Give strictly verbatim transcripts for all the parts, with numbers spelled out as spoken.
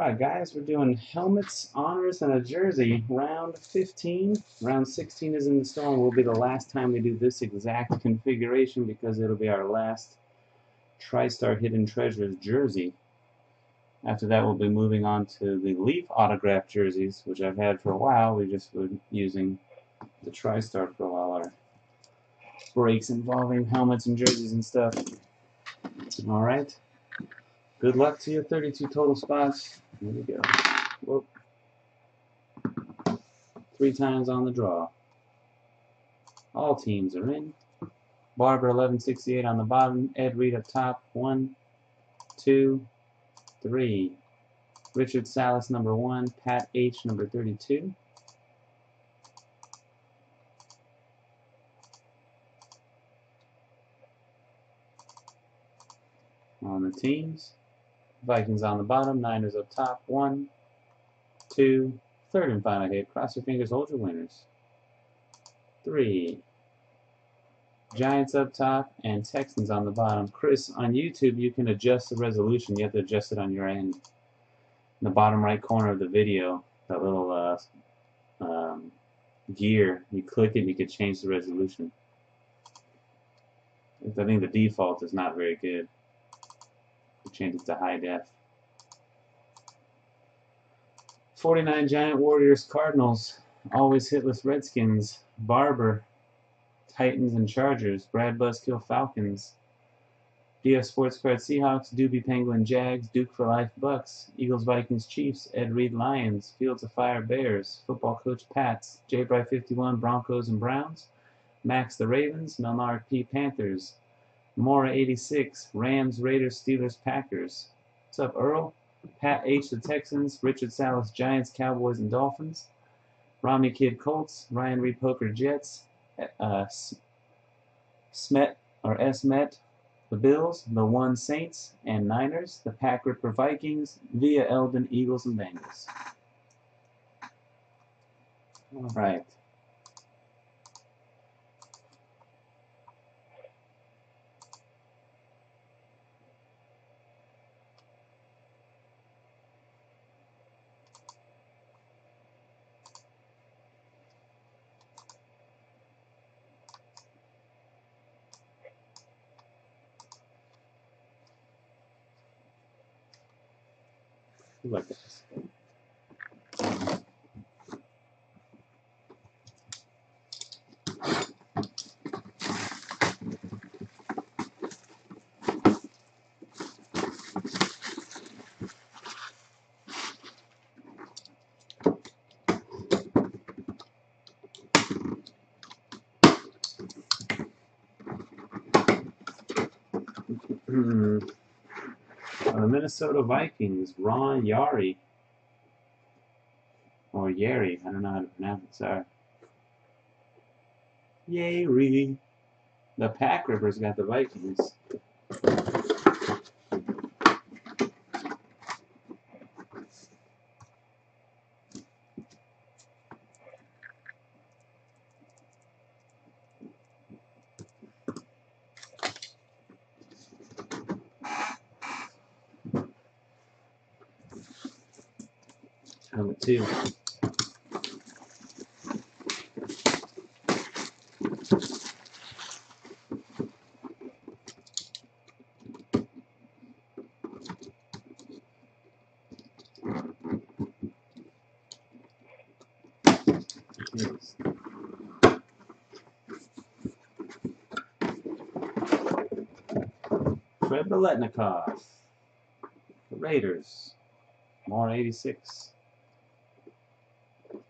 Alright guys, we're doing helmets, honors, and a jersey, round fifteen. Round sixteen is in the store and will be the last time we do this exact configuration because it'll be our last TriStar Hidden Treasures jersey. After that we'll be moving on to the Leaf Autograph jerseys, which I've had for a while. We just were using the TriStar for all our breaks involving helmets and jerseys and stuff. Alright. Good luck to you. thirty-two total spots. There we go. Whoop. Three times on the draw. All teams are in. Barber eleven sixty-eight on the bottom. Ed Reed up top. One, two, three. Richard Salas number one. Pat H number thirty-two. On the teams. Vikings on the bottom, Niners up top, one, two, third and final hit. Cross your fingers, hold your winners. Three. Giants up top and Texans on the bottom. Chris, on YouTube you can adjust the resolution. You have to adjust it on your end. In the bottom right corner of the video, that little uh, um, gear, you click it and you can change the resolution. I think the default is not very good. Change it to high def. forty-nine Giant Warriors Cardinals. Always hitless Redskins. Barber. Titans and Chargers. Brad Buzzkill Falcons. D F Sports Card Seahawks. Doobie Penguin Jags. Duke for Life Bucks. Eagles Vikings Chiefs. Ed Reed Lions. Fields of Fire Bears. Football Coach Pats. J. Bry fifty-one Broncos and Browns. Max the Ravens. Melnard P. Panthers. Mora eighty-six, Rams, Raiders, Steelers, Packers. What's up, Earl? Pat H, the Texans. Richard Salas, Giants, Cowboys, and Dolphins. Rami Kid, Colts. Ryan Reed, Poker, Jets. Uh, Smet, or S-Met, the Bills. The One, Saints, and Niners. The Pack Ripper, Vikings. Via Eldon, Eagles, and Bengals. All right. Like this. The Minnesota Vikings, Ron Yari, or Yeri, I don't know how to pronounce it, sorry. Yeri. The Pack Ripper's got the Vikings. Helmet two. Yes. Fred Biletnikoff, the Raiders, more eighty-six.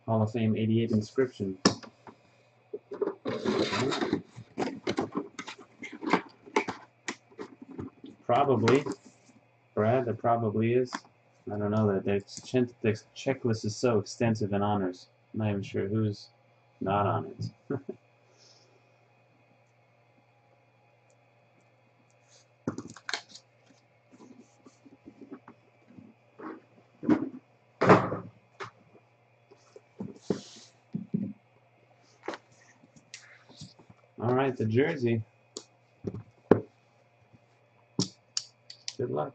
Hall of Fame eighty-eight inscription. Probably. Brad, there probably is. I don't know that. Their checklist is so extensive in honors. I'm not even sure who's not on it. Alright, the jersey. Good luck.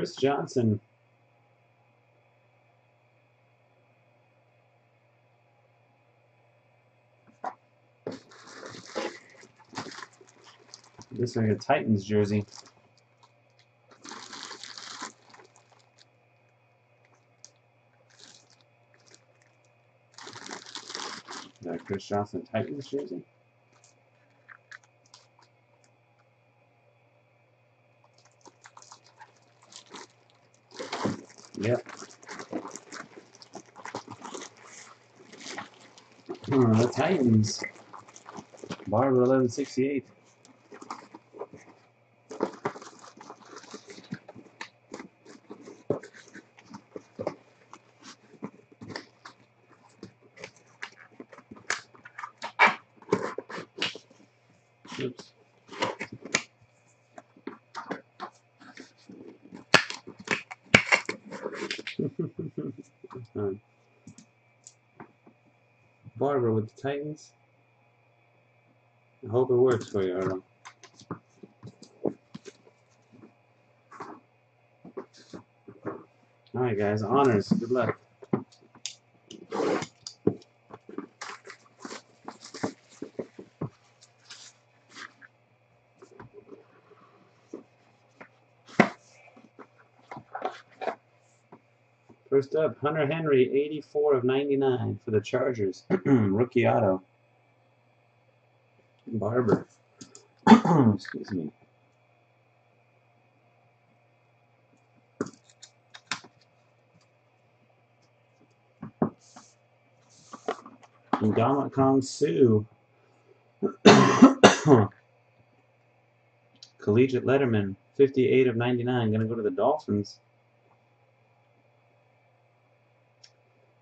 Chris Johnson. This is like a Titans jersey. Is that a Chris Johnson Titans jersey? Yep. Oh, the Titans. Barber eleven sixty-eight. Oops. Barber with the Titans. I hope it works for you, Otto. Alright, guys, honors. Good luck. First up, Hunter Henry, eighty-four of ninety-nine for the Chargers. Rookie auto. Barber. Excuse me. And Damontae Kazee. Collegiate Letterman, fifty-eight of ninety-nine. Gonna go to the Dolphins.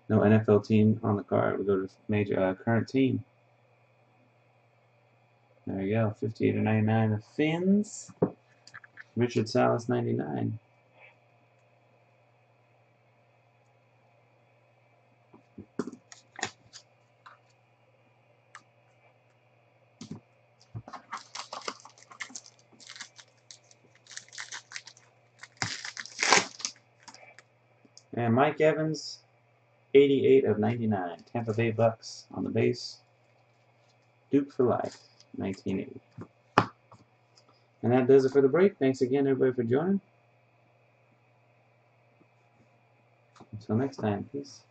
No N F L team on the card. We go to major uh, current team. There you go. fifty-eight of ninety-nine of Fins. Richard Salas ninety-nine. And Mike Evans. eighty-eight of ninety-nine, Tampa Bay Bucks on the base. Duke for life, nineteen eighty. And that does it for the break. Thanks again, everybody, for joining. Until next time, peace.